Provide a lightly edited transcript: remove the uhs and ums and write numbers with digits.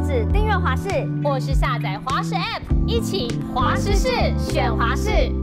指订阅华视，或是下载华视 App， 一起华视事选华视。